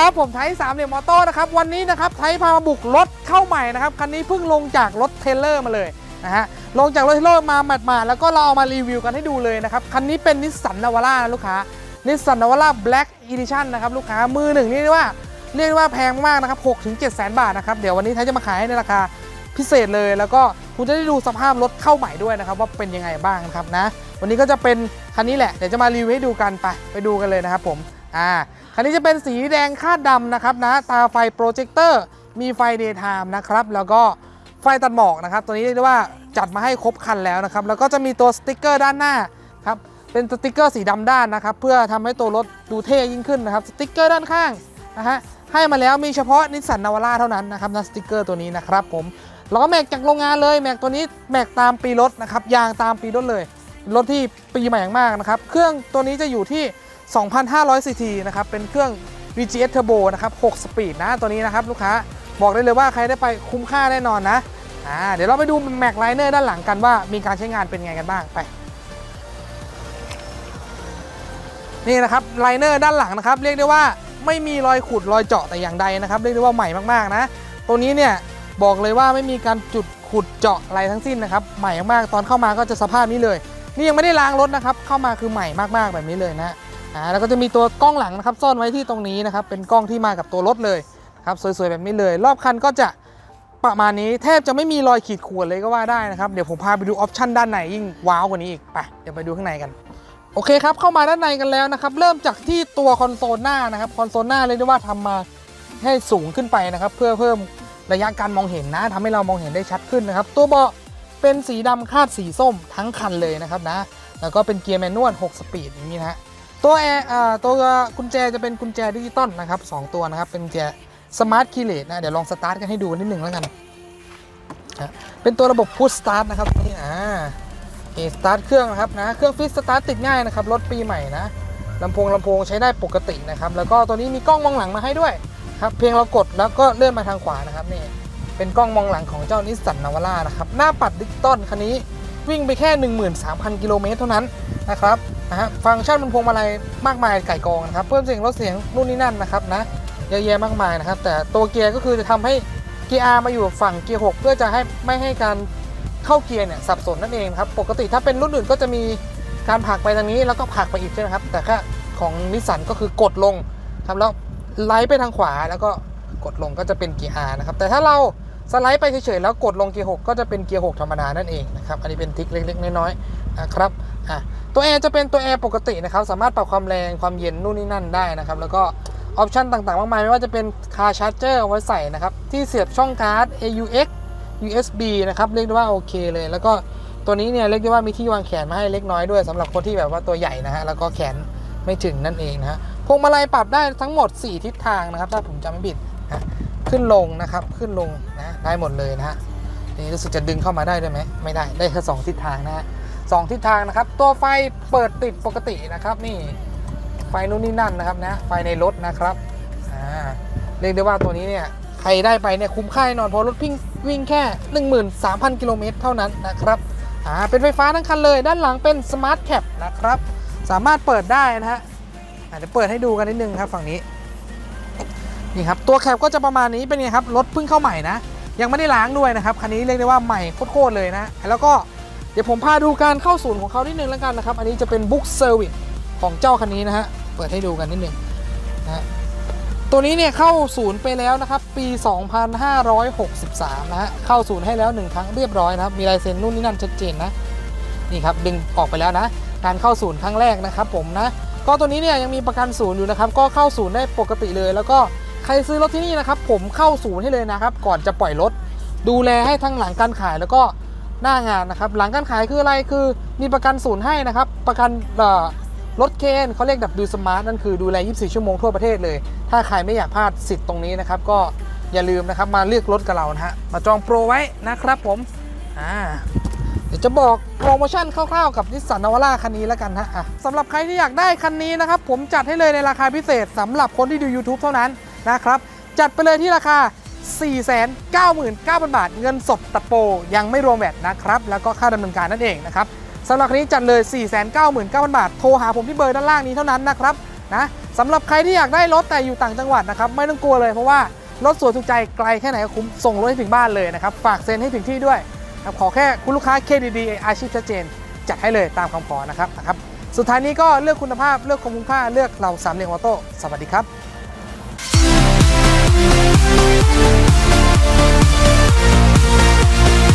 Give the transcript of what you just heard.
ครับผมไทย3เหลี่ยมมอเตอร์นะครับวันนี้นะครับไทยพามาบุกรถเข้าใหม่นะครับคันนี้เพิ่งลงจากรถเทเลอร์มาเลยนะฮะลงจากรถเทเลอร์มาหมาดๆแล้วก็เราเอามารีวิวกันให้ดูเลยนะครับคันนี้เป็นนิสสันนาวาร่านะลูกค้านิสสันนาวาร่า Black Edition นะครับลูกค้ามือหนึ่งนี่เรียกว่าแพงมากนะครับ 6-7 แสนบาทนะครับเดี๋ยววันนี้ไทยจะมาขายในราคาพิเศษเลยแล้วก็คุณจะได้ดูสภาพรถเข้าใหม่ด้วยนะครับว่าเป็นยังไงบ้างครับนะวันนี้ก็จะเป็นคันนี้แหละเดี๋ยวจะมารีวิวให้ดูกันไปดูกันเลยนะครับผมคันนี้จะเป็นสีแดงคาดดำนะครับนะตาไฟโปรเจคเตอร์มีไฟเดย์ไทม์นะครับแล้วก็ไฟตัดหมอกนะครับตัวนี้เรียกว่าจัดมาให้ครบคันแล้วนะครับแล้วก็จะมีตัวสติ๊กเกอร์ด้านหน้าครับเป็นสติ๊กเกอร์สีดำด้านนะครับเพื่อทำให้ตัวรถดูเท่ยิ่งขึ้นนะครับสติ๊กเกอร์ด้านข้างนะฮะให้มาแล้วมีเฉพาะนิสสันนาวาร่าเท่านั้นนะครับนะสติ๊กเกอร์ตัวนี้นะครับผมแล้วก็แม็กจากโรงงานเลยแม็กตัวนี้แม็กตามปีรถนะครับยางตามปีรถเลยรถที่ปีใหม่อย่างมากนะครับเครื่องตัวนี้จะอยู่ที่ 2,500 ซีซีนะครับเป็นเครื่อง VGS Turbo นะครับ6 สปีดนะตัวนี้นะครับลูกค้าบอกได้เลยว่าใครได้ไปคุ้มค่าแน่นอนนะเดี๋ยวเราไปดูแม็กไลเนอร์ด้านหลังกันว่ามีการใช้งานเป็นไงกันบ้างไปนี่นะครับไลเนอร์ด้านหลังนะครับเรียกได้ว่าไม่มีรอยขุดรอยเจาะแต่อย่างใดนะครับเรียกได้ว่าใหม่มากๆนะตัวนี้เนี่ยบอกเลยว่าไม่มีการจุดขุดเจาะอะไรทั้งสิ้นนะครับใหม่มากตอนเข้ามาก็จะสภาพนี้เลยนี่ยังไม่ได้ล้างรถนะครับเข้ามาคือใหม่มากๆแบบนี้เลยนะแล้วก็จะมีตัวกล้องหลังนะครับซ่อนไว้ที่ตรงนี้นะครับเป็นกล้องที่มากับตัวรถเลยครับสวยๆแบบนี้เลยรอบคันก็จะประมาณนี้แทบจะไม่มีรอยขีดข่วนเลยก็ว่าได้นะครับเดี๋ยวผมพาไปดูออปชั่นด้านในยิ่งว้าวกว่านี้อีกไปเดี๋ยวไปดูข้างในกันโอเคครับเข้ามาด้านในกันแล้วนะครับเริ่มจากที่ตัวคอนโซลหน้านะครับคอนโซลหน้าเลยได้ว่าทำมาให้สูงขึ้นไปนะครับเพื่อเพิ่มระยะการมองเห็นนะทำให้เรามองเห็นได้ชัดขึ้นนะครับตัวเบาะเป็นสีดำคาดสีส้มทั้งคันเลยนะครับนะแล้วก็เป็นเกียร์แมนนวล6 สปีดอย่างนี้นะตัวตัวกุญแจจะเป็นกุญแจดิจิตอลนะครับ2ตัวนะครับเป็นกุญแจสมาร์ทคีย์เลสนะเดี๋ยวลองสตาร์ทกันให้ดูนิดหนึ่งแล้วกันเป็นตัวระบบพุชสตาร์ทนะครับนี่สตาร์ทเครื่องนะครับนะเครื่องฟิตสตาร์ทติดง่ายนะครับรถปีใหม่นะลำโพงใช้ได้ปกตินะครับแล้วก็ตัวนี้มีกล้องมองหลังมาให้ด้วยครับเพียงเรากดแล้วก็เลื่อนมาทางขวานะครับนี่เป็นกล้องมองหลังของเจ้านิสสันนาวาร่านะครับหน้าปัดดิจิตอลคันนี้วิ่งไปแค่ 13,000 กิโลเมตรเท่านั้นนะครับฟังก์ชันมันพวงมาลัยมากมายไก่กองนะครับเพิ่มเสียงลดเสียงนู่นนี่นั่นนะครับนะเยอะแยะมากมายนะครับแต่ตัวเกียร์ก็คือจะทำให้เกียร์ R มาอยู่ฝั่งเกียร์6เพื่อจะให้ไม่ให้การเข้าเกียร์เนี่ยสับสนนั่นเองครับปกติถ้าเป็นรุ่นอื่นก็จะมีการผลักไปทางนี้แล้วก็ผลักไปอีกใช่ไหมครับแต่ถ้าของนิสสันก็คือกดลงครับแล้วไลด์ไปทางขวาแล้วก็กดลงก็จะเป็นเกียร์ R นะครับแต่ถ้าเราสไลด์ไปเฉยๆแล้วกดลงเกียร์6ก็จะเป็นเกียร์6ธรรมดานั่นเองนะครับอันนี้เป็นทริคเล็กๆน้อยๆนะครับตัวแอร์จะเป็นตัวแอร์ปกตินะครับสามารถปรับความแรงความเย็นนู่นนี่นั่นได้นะครับแล้วก็ออปชันต่างๆมากมายไม่ว่าจะเป็นคาชาร์จเจอร์ไว้ใส่นะครับที่เสียบช่องการ์ด AUX USB นะครับเรียกได้ว่าโอเคเลยแล้วก็ตัวนี้เนี่ยเรียกได้ว่ามีที่วางแขนมาให้เล็กน้อยด้วยสำหรับคนที่แบบว่าตัวใหญ่นะฮะแล้วก็แขนไม่ถึงนั่นเองนะฮะพวงมาลัยปรับได้ทั้งหมด4ทิศทางนะครับถ้าผมจำไม่ผิดขึ้นลงนะครับขึ้นลงนะได้หมดเลยนะฮะนี่รู้สึกจะดึงเข้ามาได้ด้วยไหมไม่ได้ได้แค่2ทิศทางนะฮะ2ทิศทางนะครับตัวไฟเปิดติดปกตินะครับนี่ไฟนู่นนี่นั่นนะครับนะไฟในรถนะครับเรียกได้ว่าตัวนี้เนี่ยใครได้ไปเนี่ยคุ้มค่าแน่นอนเพราะรถวิ่งแค่ 13,000 กิโลเมตรเท่านั้นนะครับเป็นไฟฟ้าทั้งคันเลยด้านหลังเป็น Smartcap นะครับสามารถเปิดได้นะฮะเดี๋ยวเปิดให้ดูกันนิดนึงครับฝั่งนี้นี่ครับตัวแคปก็จะประมาณนี้เป็นไงครับรถเพิ่งเข้าใหม่นะยังไม่ได้ล้างด้วยนะครับคันนี้เรียกได้ว่าใหม่โคตรเลยนะแล้วก็เดี๋ยวผมพาดูการเข้าศูนย์ของเขานิดนึงแล้วกันนะครับอันนี้จะเป็นบุ๊กเซอร์วิสของเจ้าคันนี้นะฮะเปิดให้ดูกันนิดนึงนะตัวนี้เนี่ยเข้าศูนย์ไปแล้วนะครับปี 2563 นะฮะเข้าศูนย์ให้แล้ว1ครั้งเรียบร้อยนะครับมีลายเซ็นนู่นนี่นั่นชัดเจนนะนี่ครับดึงออกไปแล้วนะการเข้าศูนย์ครั้งแรกนะครับผมนะก็ตัวนี้เนี่ยยังมีประกันศูนย์อยู่นะครับก็เข้าศูนย์ได้ปกติเลยแล้วก็ใครซื้อรถที่นี่นะครับผมเข้าศูนย์ให้เลยนะครับก่อนจะปล่อยรถดูแลให้ทั้งหลังการขายแล้วก็หน้างานนะครับหลังการขายคืออะไรคือมีประกันศูนย์ให้นะครับประกันรถเคนเขาเรียก W Smart นั่นคือดูแล 24 ชั่วโมงทั่วประเทศเลยถ้าใครไม่อยากพลาดสิทธิ์ตรงนี้นะครับก็อย่าลืมนะครับมาเลือกรถกับเรานะฮะมาจองโปรไว้นะครับผมเดี๋ยวจะบอกโปรโมชั่นคร่าวๆกับ Nissan Navara คันนี้แล้วกันฮะสำหรับใครที่อยากได้คันนี้นะครับผมจัดให้เลยในราคาพิเศษสำหรับคนที่ดู YouTube เท่านั้นนะครับจัดไปเลยที่ราคา 499,000 บาทเงินสดตัดโปรยังไม่รวมแวตนะครับแล้วก็ค่าดำเนินการนั่นเองนะครับสำหรับคันนี้จัดเลย 499,000 บาทโทรหาผมที่เบอร์ด้านล่างนี้เท่านั้นนะครับ นะสำหรับใครที่อยากได้รถแต่อยู่ต่างจังหวัดนะครับไม่ต้องกลัวเลยเพราะว่ารถสวยถูกใจไกลแค่ไหนก็คุ้มส่งรถให้ถึงบ้านเลยนะครับฝากเซ็นให้ถึงที่ด้วยขอแค่คุณลูกค้าเครดิตดีอาชีพชัดเจนจัดให้เลยตามคำขอนะครับสุดท้ายนี้ก็เลือกคุณภาพเลือกคุ้มค่าเลือกเรา3 เหลี่ยมออโต้สวัสดีครับ